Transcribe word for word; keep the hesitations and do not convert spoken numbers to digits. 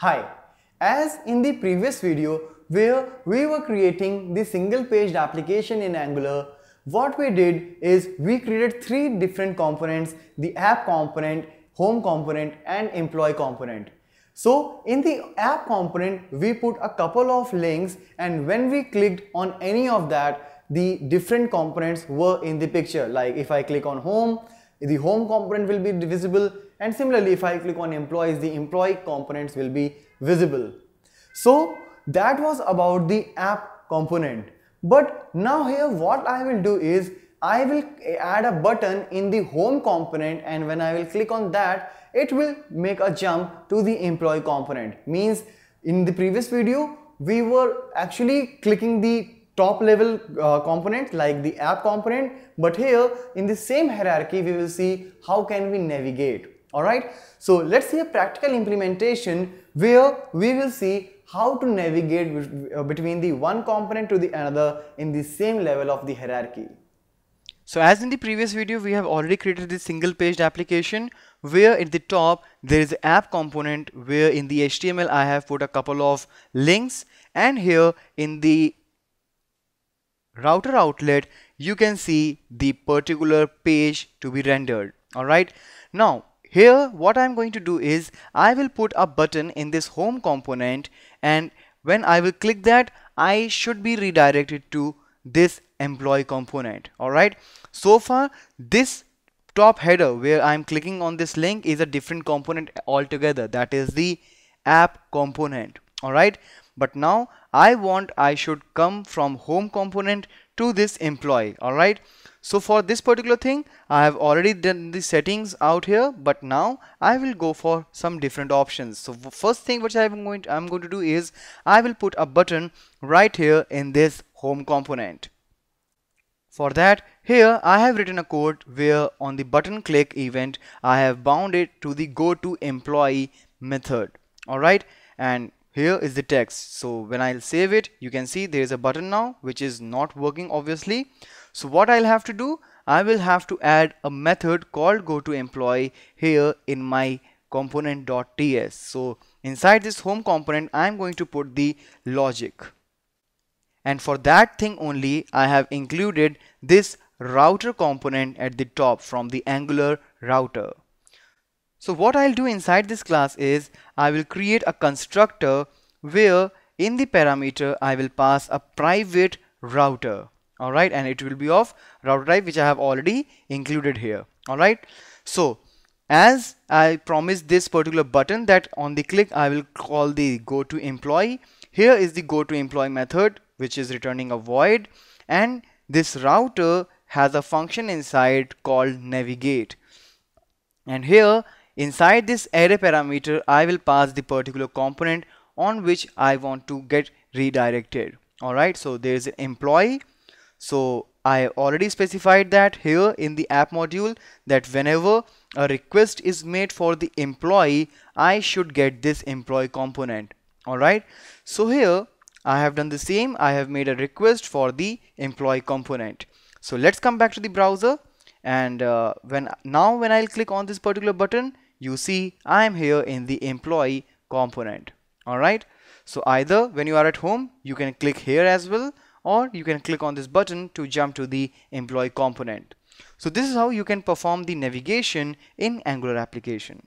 Hi, as in the previous video where we were creating the single paged application in Angular, what we did is we created three different components: the app component, home component and employee component. So in the app component we put a couple of links, and when we clicked on any of that, the different components were in the picture. Like if I click on home, the home component will be visible, and similarly if I click on employees, the employee components will be visible. So that was about the app component. But now here what I will do is I will add a button in the home component, and when I will click on that, it will make a jump to the employee component. Means in the previous video we were actually clicking the top level uh, component like the app component, but here in the same hierarchy we will see how can we navigate. Alright, so let's see a practical implementation where we will see how to navigate between the one component to the another in the same level of the hierarchy. So as in the previous video, we have already created this single paged application where at the top there is the app component, where in the H T M L I have put a couple of links, and here in the router outlet you can see the particular page to be rendered. Alright, now here what I'm going to do is I will put a button in this home component, and when I will click that I should be redirected to this employee component. Alright, so far this top header where I'm clicking on this link is a different component altogether, that is the app component. Alright, but now I want I should come from home component to this employee. Alright, so for this particular thing I have already done the settings out here, but now I will go for some different options. So first thing which I'm going to, I'm going to do is I will put a button right here in this home component. For that, here I have written a code where on the button click event I have bound it to the goToEmployee method. Alright, and here is the text. So when I'll save it, you can see there is a button now which is not working obviously. So what I'll have to do, I will have to add a method called goToEmployee here in my component.ts. So inside this home component I'm going to put the logic, and for that thing only I have included this router component at the top from the Angular router. So what I'll do inside this class is I will create a constructor where in the parameter I will pass a private router. Alright, and it will be of router type which I have already included here. Alright, so as I promised this particular button that on the click I will call the goToEmployee. Here is the goToEmployee method which is returning a void, and this router has a function inside called navigate, and here inside this array parameter I will pass the particular component on which I want to get redirected. Alright, so there is an employee. So I already specified that here in the app module that whenever a request is made for the employee I should get this employee component. Alright, so here I have done the same. I have made a request for the employee component. So let's come back to the browser, and uh, when now when I'll click on this particular button, you see I am here in the employee component. Alright, so either when you are at home you can click here as well, or you can click on this button to jump to the employee component. So this is how you can perform the navigation in Angular application.